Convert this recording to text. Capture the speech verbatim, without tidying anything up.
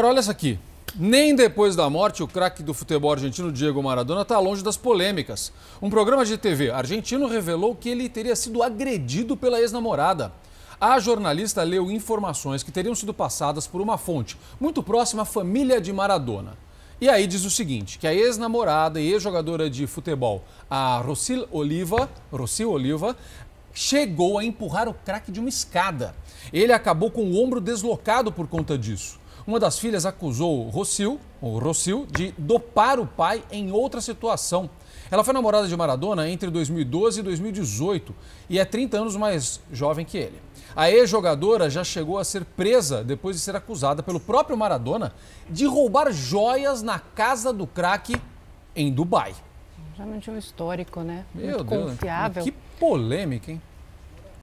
Agora, olha essa aqui. Nem depois da morte, o craque do futebol argentino Diego Maradona está longe das polêmicas. Um programa de T V argentino revelou que ele teria sido agredido pela ex-namorada. A jornalista leu informações que teriam sido passadas por uma fonte muito próxima à família de Maradona. E aí diz o seguinte, que a ex-namorada e ex-jogadora de futebol, a Rocío Oliva, Rocío Oliva, chegou a empurrar o craque de uma escada. Ele acabou com o ombro deslocado por conta disso. Uma das filhas acusou Rocío, ou Rocío, de dopar o pai em outra situação. Ela foi namorada de Maradona entre dois mil e doze e dois mil e dezoito e é trinta anos mais jovem que ele. A ex-jogadora já chegou a ser presa depois de ser acusada pelo próprio Maradona de roubar joias na casa do craque em Dubai. Já não tinha um histórico, né? Meu Deus, muito confiável. Que polêmica, hein?